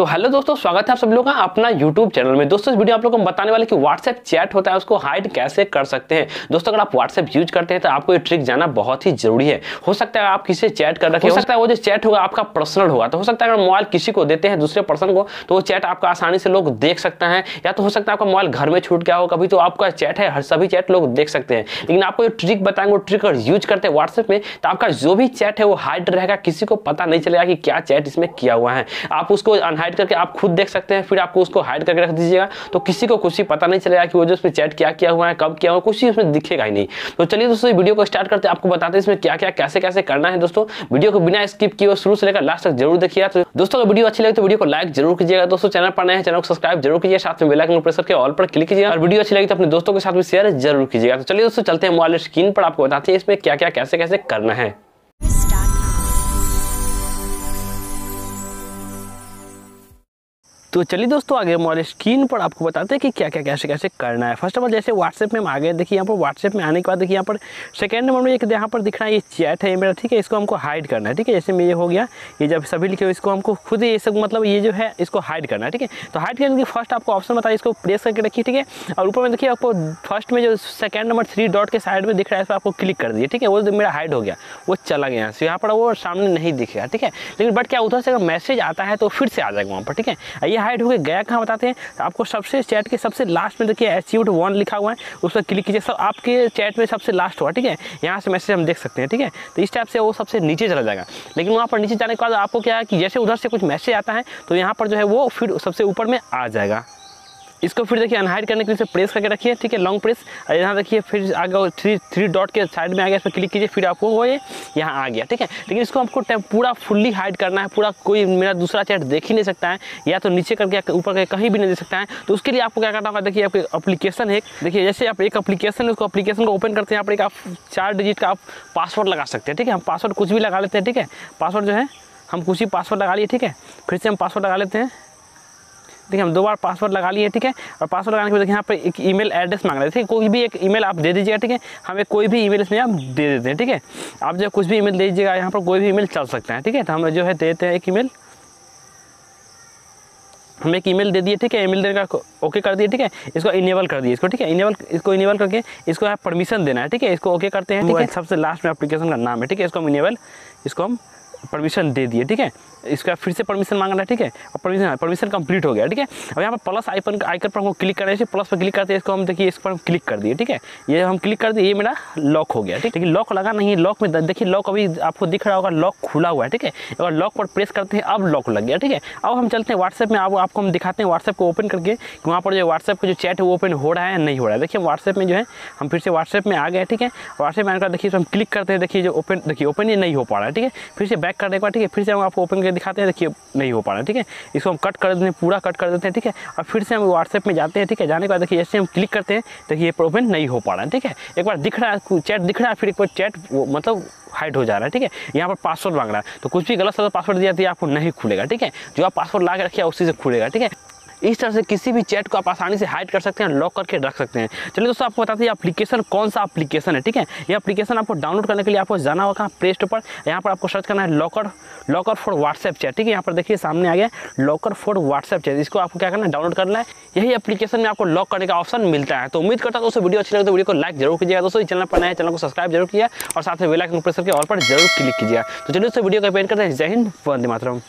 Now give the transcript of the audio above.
तो हेलो दोस्तों, स्वागत है आप सब लोग का अपना यूट्यूब चैनल में। दोस्तों इस वीडियो आप लोगों को बताने वाले कि व्हाट्सएप चैट होता है उसको हाइड कैसे कर सकते हैं। दोस्तों अगर आप व्हाट्सएप यूज करते हैं तो आपको ये ट्रिक जाना बहुत ही जरूरी है। हो सकता है आप किसी से चैट कर रखे, हो सकता है वो जो चैट होगा आपका पर्सनल होगा, तो हो सकता है अगर मोबाइल किसी को देते हैं दूसरे पर्सन को तो वो चैट आपका आसानी से लोग देख सकते हैं, या तो हो सकता है आपका मोबाइल घर में छूट गया हो कभी, तो आपका चैट है सभी चैट लोग देख सकते हैं। लेकिन आपको ये ट्रिक बताएंगे, वो ट्रिक यूज करते हैं व्हाट्सएप में तो आपका जो भी चैट है वो हाइड रहेगा, किसी को पता नहीं चलेगा कि क्या चैट इसमें किया हुआ है। आप उसको अनहाइड करके आप खुद देख सकते हैं, फिर आपको उसको हाइड करके रख दीजिएगा तो किसी को कुछ पता नहीं चलेगा कि वो जो उसमें चैट क्या किया हुआ है, कब किया हुआ है, कुछ उसमें दिखेगा ही नहीं। तो चलिए दोस्तों वीडियो को स्टार्ट करते हैं, आपको बताते हैं इसमें क्या क्या कैसे कैसे करना है। दोस्तों वीडियो को बिना स्किप किए शुरू से लेकर लास्ट तक जरूर देखिएगा। तो दोस्तों वीडियो अच्छी लगी तो वीडियो को लाइक जरूर कीजिएगा। दोस्तों चैनल पर नए हैं, चैनल को सब्सक्राइब जरूर कीजिए, साथ में बेल आइकन प्रेस करके ऑल पर क्लिक कीजिएगा और वीडियो अच्छी लगी तो अपने दोस्तों के साथ में शेयर जरूर कीजिएगा। तो चलिए दोस्तों चलते हैं मोबाइल स्क्रीन पर, आपको बताते हैं इसमें क्या क्या कैसे कैसे करना है। तो चलिए दोस्तों आगे मोबाइल स्क्रीन पर आपको बताते हैं कि क्या क्या कैसे कैसे करना है। फर्स्ट ऑफ ऑल जैसे व्हाट्सएप में हम आ गए, देखिए यहाँ पर व्हाट्सएप में आने के बाद देखिए यहाँ पर सेकंड नंबर में एक यहाँ पर दिख रहा है ये चैट है मेरा, ठीक है, इसको हमको हाइड करना है। ठीक है जैसे में ये हो गया, ये जब सभी लिखे हो इसको हमको खुद ये सब मतलब ये जो है इसको हाइड करना है। ठीक है तो हाइड करने के फर्स्ट आपको ऑप्शन बताइए, इसको प्रेस करके रखिए, ठीक है, और ऊपर में देखिए आपको फर्स्ट में जो सेकेंड नंबर 3 डॉट के साइड में दिख रहा है इस पर आपको क्लिक कर दिए। ठीक है वो मेरा हाइड हो गया, वो चला गया, यहाँ पर वो सामने नहीं दिखेगा। ठीक है लेकिन बट क्या उधर से अगर मैसेज आता है तो फिर से आ जाएगा वहाँ पर। ठीक है हाइड होकर गया कहाँ बताते हैं, तो आपको सबसे चैट के सबसे लास्ट में देखिए अचीव्ड 1 लिखा हुआ है, उस पर क्लिक कीजिए, सब आपके चैट में सबसे लास्ट हुआ। ठीक है यहाँ से मैसेज हम देख सकते हैं। ठीक है तो इस टाइप से वो सबसे नीचे चला जाएगा। लेकिन वहाँ पर नीचे जाने के बाद आपको क्या है कि जैसे उधर से कुछ मैसेज आता है तो यहाँ पर जो है वो फिर सबसे ऊपर में आ जाएगा। इसको फिर देखिए अनहाइड करने के लिए प्रेस करके रखिए, ठीक है लॉन्ग प्रेस, और यहाँ देखिए फिर आगे 3 डॉट के साइड में आ गया, इस पर क्लिक कीजिए, फिर आपको वो ये यहाँ आ गया। ठीक है लेकिन इसको हमको पूरा फुल्ली हाइड करना है, पूरा कोई मेरा दूसरा चैट देख ही नहीं सकता है, या तो नीचे करके ऊपर करके कहीं भी नहीं देख सकता है। तो उसके लिए आपको क्या करना होगा, देखिए आपके एप्लीकेशन है, देखिए जैसे आप एक एप्लीकेशन है उसको एप्लीकेशन को ओपन करते हैं, यहाँ पर एक आप 4 डिजिट का आप पासवर्ड लगा सकते हैं। ठीक है हम पासवर्ड कुछ भी लगा लेते हैं, ठीक है पासवर्ड जो है हम कुछ ही पासवर्ड लगा लिए। ठीक है फिर से हम पासवर्ड लगा लेते हैं, देखिए हम 2 बार पासवर्ड लगा लिए। ठीक है और पासवर्ड लगाने के बाद देखिए यहाँ पर एक ईमेल एड्रेस मांग रहे हैं, ठीक है कोई भी एक ईमेल आप दे दीजिएगा। ठीक है हमें कोई भी ईमेल इसमें आप दे देते हैं। ठीक है आप जब कुछ भी ईमेल दे दीजिएगा, यहाँ पर कोई भी ईमेल चल सकता है। ठीक है तो हम जो है देते हैं एक ईमेल, हम एक ईमेल दे दिए। ठीक है ईमेल देने का ओके कर दिए। ठीक है इसको इनेबल कर दिए इसको, ठीक है इनेबल, इसको इनेबल करके इसको आप परमिशन देना है। ठीक है इसको ओके करते हैं, ठीक है सबसे लास्ट में एप्लीकेशन का नाम है। ठीक है इसको हम इनेबल, इसको हम परमिशन दे दिए। ठीक है इसका फिर से परमिशन मांग रहा है, ठीक है और परमिशन कंप्लीट हो गया। ठीक है अब यहाँ पर प्लस आइकन पर हमको क्लिक करना है, प्लस पर क्लिक करते हैं, इसको हम देखिए इस पर हम क्लिक कर दिए। ठीक है ये हम क्लिक कर दिए, ये मेरा लॉक हो गया। ठीक है लॉक लगा नहीं है, लॉक में देखिए लॉक अभी आपको दिख रहा होगा, लॉक खुला हुआ है। ठीक है और लॉक पर प्रेस करते हैं, अब लॉक लग गया। ठीक है अब हम चलते हैं व्हाट्सएप में, अब आपको हम दिखाते हैं व्हाट्सएप को ओपन करके कि वहाँ पर जो व्हाट्सएप का जो चैट है वो ओपन हो रहा है नहीं हो रहा है। देखिए व्हाट्सएप में जो है हम फिर से व्हाट्सएप में आ गए। ठीक है व्हाट्सएप में आने का देखिए हम क्लिक करते हैं, देखिए जो ओपन, देखिए ओपन ये नहीं हो पा रहा है। ठीक है फिर से बैक करने के बाद, ठीक है फिर से हम आपको ओपन दिखाते हैं, देखिए नहीं हो पा रहा है। ठीक है इसको हम कट कर देते हैं, पूरा कट कर देते हैं। ठीक है और फिर से हम व्हाट्सएप में जाते हैं। ठीक है जाने के बाद देखिए जैसे हम क्लिक करते हैं देखिए ये ओपन नहीं हो पा रहा है। ठीक है एक बार दिख रहा है चैट दिख रहा है, फिर एक बार चैट मतलब हाइड हो जा रहा है। ठीक है यहाँ पर पासवर्ड मांग रहा है, तो कुछ भी गलत पासवर्ड दिया तो आपको नहीं खुलेगा। ठीक है जो आप पासवर्ड ला के रखिए उसी से खुलेगा। ठीक है इस तरह से किसी भी चैट को आप आसानी से हाइड कर सकते हैं, लॉक करके रख सकते हैं। चलिए दोस्तों आपको बताते हैं एप्लीकेशन कौन सा एप्लीकेशन है। ठीक है ये एप्लीकेशन आपको डाउनलोड करने के लिए आपको जाना होगा प्ले स्टोर पर, यहाँ पर आपको सर्च करना है लॉकर फॉर व्हाट्सएप चैट। ठीक है यहाँ पर देखिए सामने आ गया लॉकर फॉर व्हाट्सएप चैट, इसको आपको क्या करना है डाउनलोड करना है। यही एप्लीकेशन में आपको लॉक करने का ऑप्शन मिलता है। तो उम्मीद करता हूँ दोस्तों वीडियो अच्छी लगे तो वीडियो को लाइक जरूर कीजिएगा। दोस्तों चैनल पर नए, चैनल को सब्सक्राइब जरूर कीजिए और साथ में बेल आइकन प्रेस करके ऑल पर जरूर क्लिक कीजिएगा। तो चलिए दोस्तों वीडियो को पेंट करते हैं। जय हिंद, वंदे मातरम।